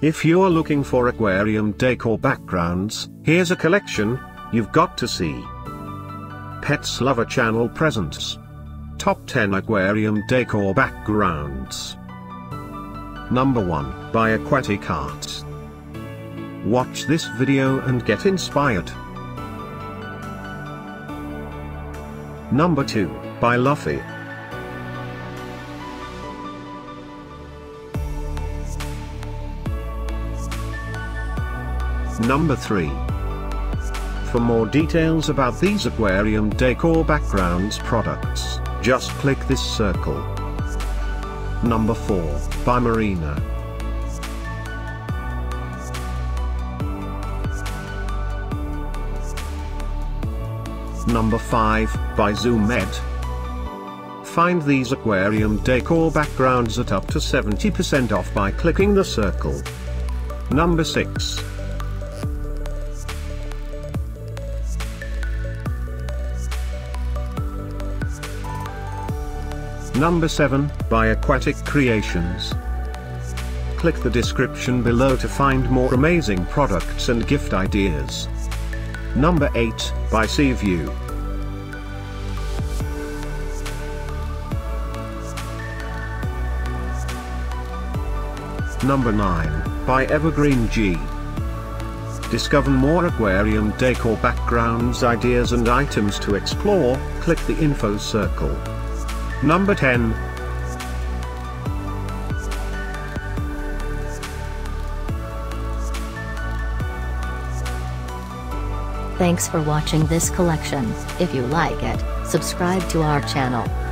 If you're looking for aquarium decor backgrounds, here's a collection you've got to see. Pets Lover Channel presents Top 10 Aquarium Decor Backgrounds. Number 1, by Aquatic Arts. Watch this video and get inspired. Number 2, by Luffy. Number 3. For more details about these aquarium decor backgrounds products, just click this circle. Number 4, by Marina. Number 5, by Zoo Med. Find these aquarium decor backgrounds at up to 70% off by clicking the circle. Number 6. Number 7, by Aquatic Creations. Click the description below to find more amazing products and gift ideas. Number 8, by Sea View. Number 9, by Evergreen G. Discover more aquarium decor backgrounds, ideas and items to explore, click the info circle. Number 10. Thanks for watching this collection. If you like it, subscribe to our channel.